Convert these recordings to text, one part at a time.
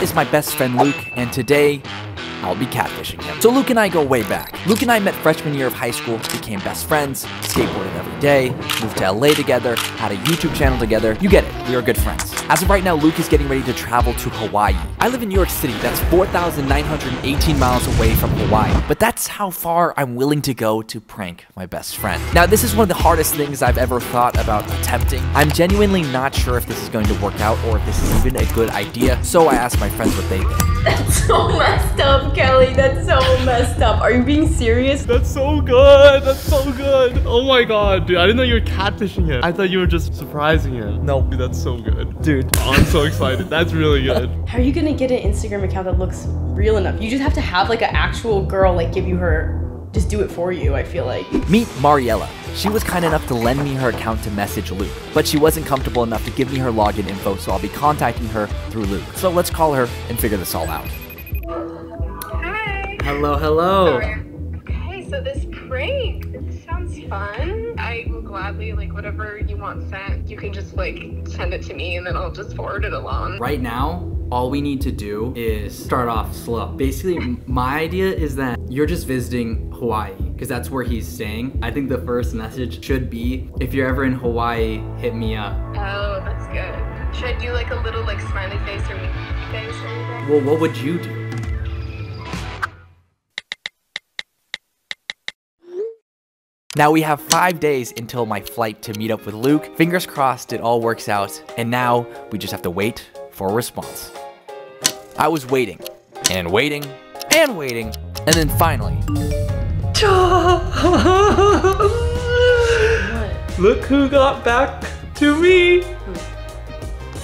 This is my best friend Luke, and today I'll be catfishing him. So Luke and I go way back. Luke and I met freshman year of high school, became best friends, skateboarded every day, moved to LA together, had a YouTube channel together. You get it, we are good friends. As of right now, Luke is getting ready to travel to Hawaii. I live in New York City, that's 4,918 miles away from Hawaii, but that's how far I'm willing to go to prank my best friend. Now, this is one of the hardest things I've ever thought about attempting. I'm genuinely not sure if this is going to work out or if this is even a good idea, so I asked my friends what they think. That's so messed up. Kelly, that's so messed up. Are you being serious? That's so good. That's so good. Oh my god, dude. I didn't know you were catfishing him. I thought you were just surprising him. No. Dude, that's so good. Dude, I'm so excited. That's really good. How are you gonna get an Instagram account that looks real enough? You just have to have like an actual girl like give you her, just do it for you, I feel like. Meet Mariella. She was kind enough to lend me her account to message Luke, but she wasn't comfortable enough to give me her login info, so I'll be contacting her through Luke. So let's call her and figure this all out. Hello, hello. Okay, so this prank, it sounds fun. I will gladly, like, whatever you want sent, you can just, like, send it to me and then I'll just forward it along. Right now, all we need to do is start off slow. Basically, my idea is that you're just visiting Hawaii because that's where he's staying. I think the first message should be, if you're ever in Hawaii, hit me up. Oh, that's good. Should I do, like, a little, like, smiley face or mean face or anything? Well, what would you do? Now we have 5 days until my flight to meet up with Luke. Fingers crossed it all works out. And now we just have to wait for a response. I was waiting and waiting and waiting. And then finally. Look who got back to me.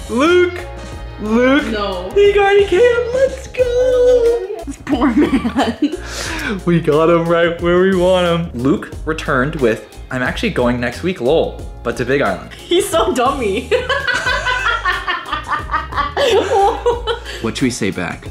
Luke. Luke. No. He already came. Let's go. This poor man. We got him right where we want him. Luke returned with, I'm actually going next week, lol, but to Big Island. He's so dummy. What should we say back?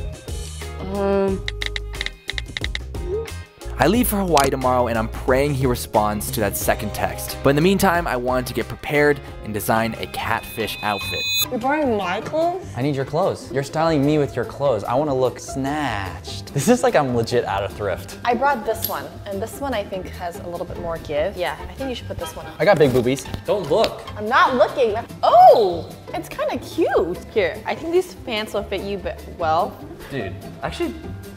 I leave for Hawaii tomorrow and I'm praying he responds to that second text. But in the meantime, I wanted to get prepared and design a catfish outfit. You're borrowing my clothes? I need your clothes. You're styling me with your clothes. I want to look snatched. This is like I'm legit out of thrift. I brought this one, and this one I think has a little bit more give. Yeah, I think you should put this one on. I got big boobies. Don't look. I'm not looking. Oh, it's kind of cute. Here, I think these pants will fit you well. Dude, actually.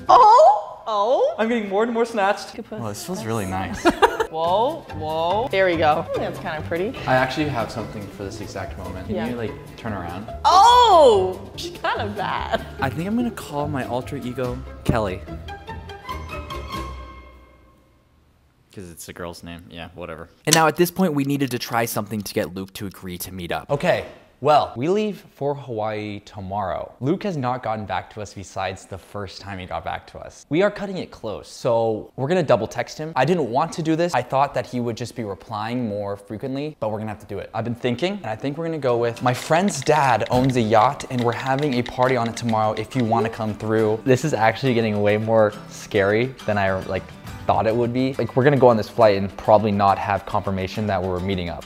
Oh! Oh, I'm getting more and more snatched. Well, this feels really nice. Whoa, whoa. There we go. I think that's kind of pretty. I actually have something for this exact moment. Can you like turn around? Oh, she's kind of bad. I think I'm gonna call my alter ego Kelly. Because it's a girl's name. Yeah, whatever. And now at this point, we needed to try something to get Luke to agree to meet up. Okay. Well, we leave for Hawaii tomorrow. Luke has not gotten back to us besides the first time he got back to us. We are cutting it close, so we're gonna double text him. I didn't want to do this. I thought that he would just be replying more frequently, but we're gonna have to do it. I've been thinking, and I think we're gonna go with, my friend's dad owns a yacht and we're having a party on it tomorrow if you wanna come through. This is actually getting way more scary than I like thought it would be. Like, we're gonna go on this flight and probably not have confirmation that we're meeting up.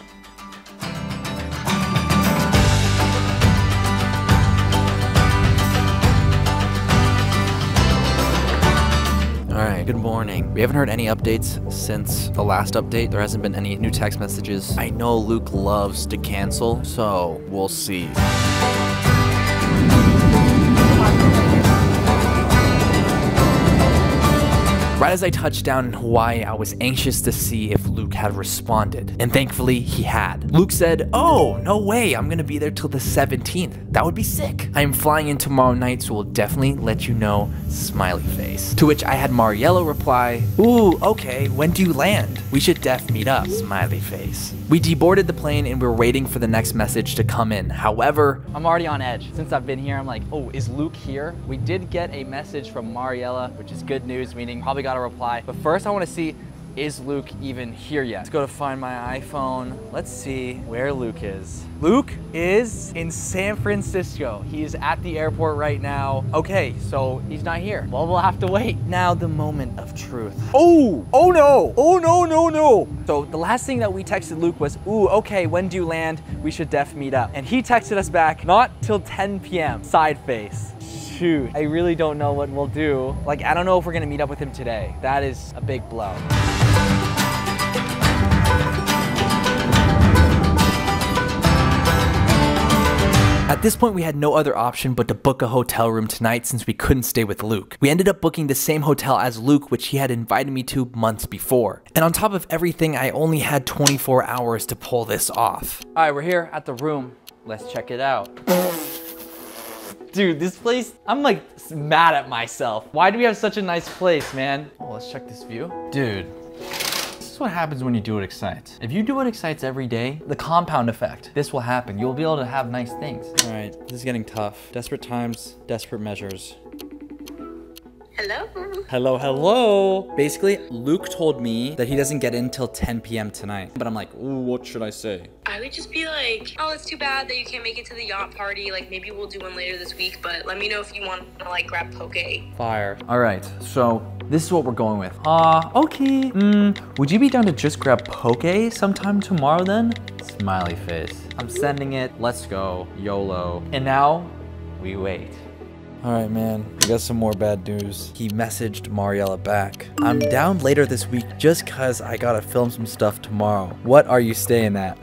Good morning. We haven't heard any updates since the last update. There hasn't been any new text messages. I know Luke loves to cancel, so we'll see. Right as I touched down in Hawaii, I was anxious to see if Luke had responded. And thankfully, he had. Luke said, oh, no way, I'm gonna be there till the 17th. That would be sick. I am flying in tomorrow night, so we'll definitely let you know, smiley face. To which I had Mariella reply, ooh, okay, when do you land? We should def meet up, smiley face. We deboarded the plane and we were waiting for the next message to come in. However, I'm already on edge. Since I've been here, I'm like, oh, is Luke here? We did get a message from Mariella, which is good news, meaning probably got a reply. But first I want to see, is Luke even here yet? Let's go to find my iPhone. Let's see where Luke is. Luke is in San Francisco. He is at the airport right now. Okay, so he's not here. Well, we'll have to wait. Now the moment of truth. Oh, oh no. Oh no, no, no. So the last thing that we texted Luke was, ooh, okay, when do you land? We should def meet up. And he texted us back, not till 10 p.m. Side face. shoot, I really don't know what we'll do. Like, I don't know if we're gonna meet up with him today. That is a big blow. At this point, we had no other option but to book a hotel room tonight since we couldn't stay with Luke. We ended up booking the same hotel as Luke, which he had invited me to months before. And on top of everything, I only had 24 hours to pull this off. All right, we're here at the room. Let's check it out. Dude, this place, I'm like mad at myself. Why do we have such a nice place, man? Oh, let's check this view. Dude. What happens when you do what excites. If you do what excites every day, the compound effect, this will happen. You'll be able to have nice things. All right, this is getting tough. Desperate times, desperate measures. Hello. Hello, hello. Basically, Luke told me that he doesn't get in till 10 p.m. tonight. But I'm like, ooh, what should I say? I would just be like, oh, it's too bad that you can't make it to the yacht party. Like, maybe we'll do one later this week, but let me know if you want to, like, grab poke. Fire. All right, so this is what we're going with. Okay. Would you be down to just grab poke sometime tomorrow then? Smiley face. I'm sending it. Let's go. YOLO. And now we wait. All right, man, I got some more bad news. He messaged Mariella back. I'm down later this week just cause I gotta film some stuff tomorrow. What are you staying at?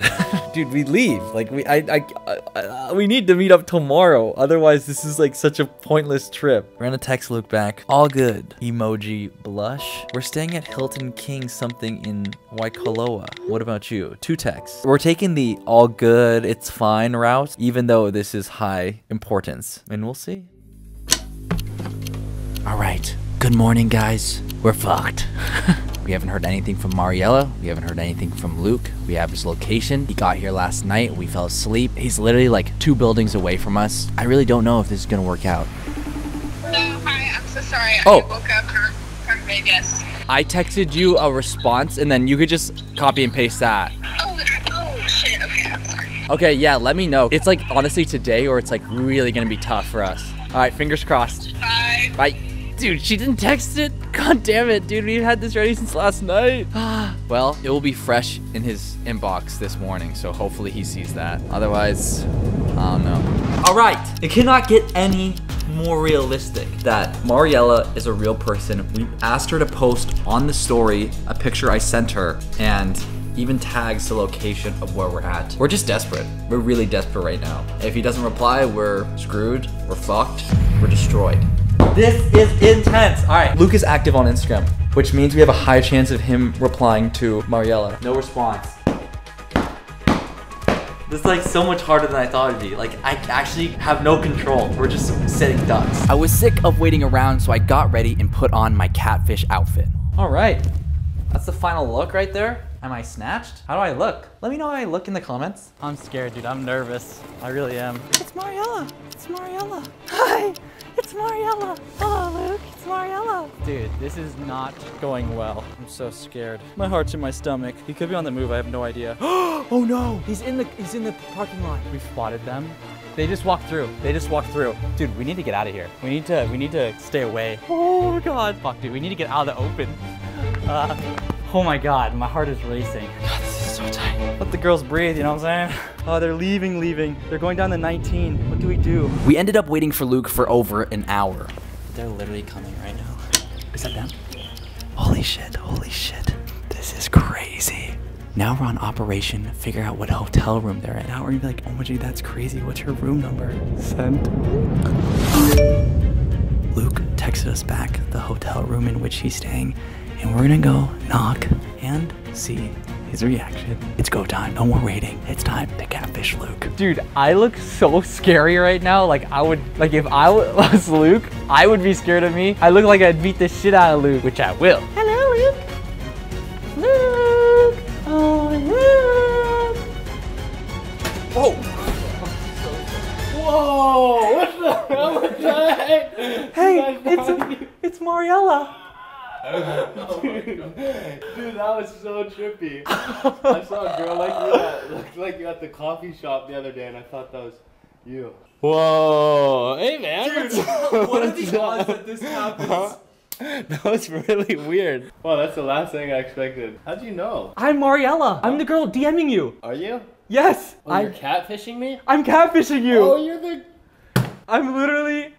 Dude, we leave. Like, we need to meet up tomorrow. Otherwise, this is like such a pointless trip. We're gonna text Luke back. All good. Emoji blush. We're staying at Hilton King something in Waikoloa. What about you? Two texts. We're taking the all good, it's fine route, even though this is high importance. And we'll see. All right, good morning, guys. We're fucked. We haven't heard anything from Mariella. We haven't heard anything from Luke. We have his location. He got here last night. We fell asleep. He's literally like 2 buildings away from us. I really don't know if this is gonna work out. Oh, hi, I'm so sorry. Oh. I woke up from Vegas. I texted you a response and then you could just copy and paste that. Oh shit, okay, I'm sorry. Okay, yeah, let me know. It's like, honestly, today or it's like really gonna be tough for us. All right, fingers crossed. Bye. Bye. Dude, she didn't text it. God damn it, dude. We've had this ready since last night. Well, it will be fresh in his inbox this morning, so hopefully he sees that. Otherwise, I don't know. All right, it cannot get any more realistic that Mariella is a real person. We asked her to post on the story a picture I sent her and even tags the location of where we're at. We're just desperate. We're really desperate right now. If he doesn't reply, we're screwed, we're fucked, we're destroyed. This is intense. All right, Luke is active on Instagram, which means we have a high chance of him replying to Mariella. No response. This is like so much harder than I thought it'd be. Like, I actually have no control. We're just sitting ducks. I was sick of waiting around, so I got ready and put on my catfish outfit. All right, that's the final look right there. Am I snatched? How do I look? Let me know how I look in the comments. I'm scared, dude. I'm nervous. I really am. It's Mariella. It's Mariella. Hi. It's Mariella. Hello, Luke. It's Mariella. Dude, this is not going well. I'm so scared. My heart's in my stomach. He could be on the move. I have no idea. Oh no! He's in the parking lot. We've spotted them. They just walked through. They just walked through. Dude, we need to get out of here. We need to stay away. Oh god. Fuck, dude. We need to get out of the open. Oh my god, my heart is racing. God, this is so tight. Let the girls breathe, you know what I'm saying? Oh, they're leaving. They're going down the 19. What do? We ended up waiting for Luke for over an hour. They're literally coming right now. Is that them? Holy shit, this is crazy. Now we're on operation, figure out what hotel room they're in. Now we're gonna be like, oh my god, that's crazy. What's your room number? Send. Luke texted us back the hotel room in which he's staying. And we're gonna go knock and see his reaction. It's go time, no more waiting. It's time to catfish Luke. Dude, I look so scary right now. Like if I was Luke, I would be scared of me. I look like I'd beat the shit out of Luke, which I will. Hello, Luke. Luke, oh Luke. Whoa. Whoa, what the hell was that? Hey, it's Mariella. Oh my god. Dude, that was so trippy. I saw a girl like you at the coffee shop the other day and I thought that was you. Whoa. Hey man. Dude, what are the odds that this happens? Huh? That was really weird. Well, that's the last thing I expected. How'd you know? I'm Mariella. I'm the girl DMing you. Are you? Yes. Oh, you're catfishing me? I'm catfishing you. Oh, I'm literally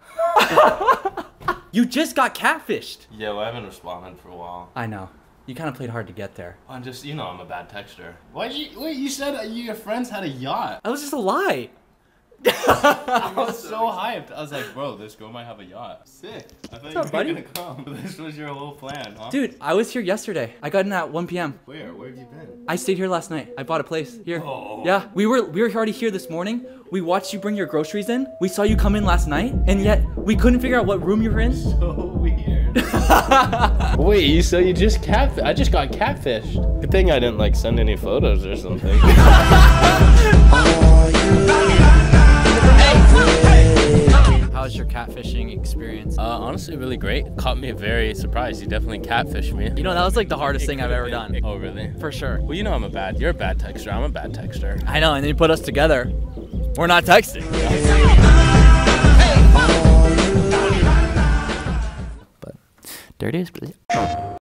You just got catfished. Yeah, well, I haven't responded for a while. I know. You kind of played hard to get there. I'm just, you know, I'm a bad texter. Wait, you said your friends had a yacht. That was just a lie. I was so hyped. I was like, bro, this girl might have a yacht. Sick. I thought you were gonna come. This was your whole plan, huh? Dude, I was here yesterday. I got in at 1 p.m. Where? Where have you been? I stayed here last night. I bought a place here. Oh. Yeah, we were already here this morning. We watched you bring your groceries in. We saw you come in last night, and yet we couldn't figure out what room you were in. So weird. Wait, so you just catfished? I just got catfished. Good thing I didn't like send any photos or something. How was your catfishing experience? Honestly, really great. Caught me very surprised. You definitely catfished me. You know, that was like the hardest thing I've ever done. Oh, really? For sure. Well, you know you're a bad texter. I'm a bad texter. I know, and then you put us together. We're not texting. Yeah. But dirtiest place.